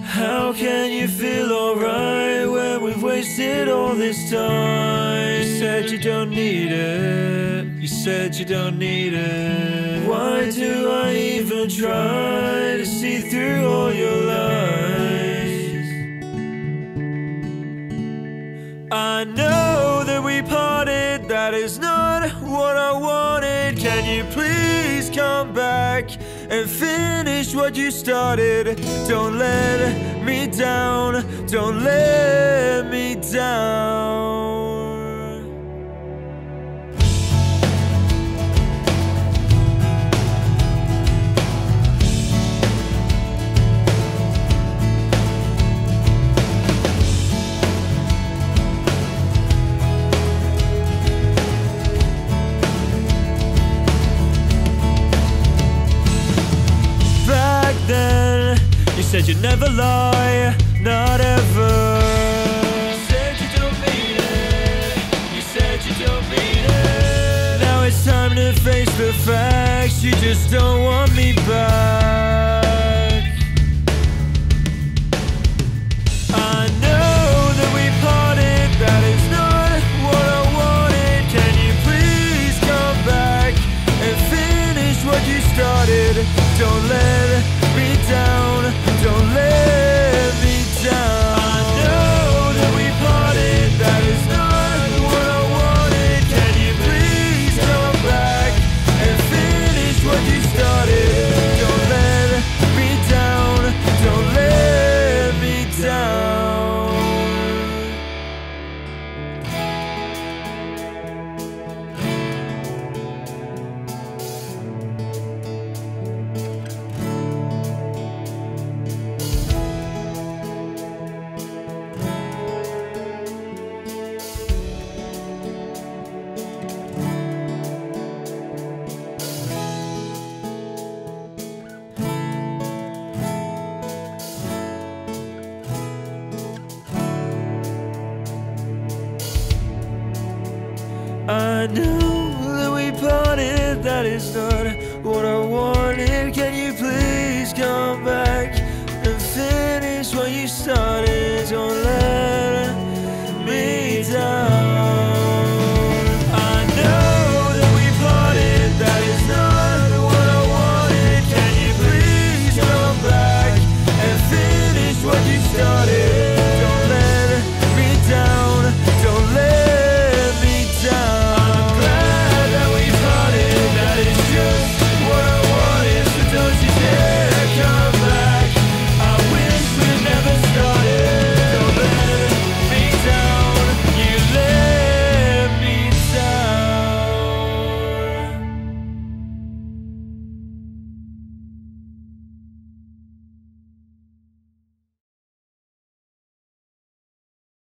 How can you feel alright when we've wasted all this time? You said you don't need it. You said you don't need it. Why do I even try to see through all your lies? I know that we parted. That is not what I wanted. Can you please come back and finish what you started? Don't let me down, don't let me down. You said you'd never lie, not ever. You said you don't mean it. You said you don't mean it. Now it's time to face the facts. You just don't want me back. I know that we parted. That is not what I wanted. Can you please come back and finish what you started? Don't let me down. Don't let me down. I know that we parted. That is not what I wanted. Can you please come back and finish what you started? Don't let me down. Don't let me down. I know that we parted, that is not what I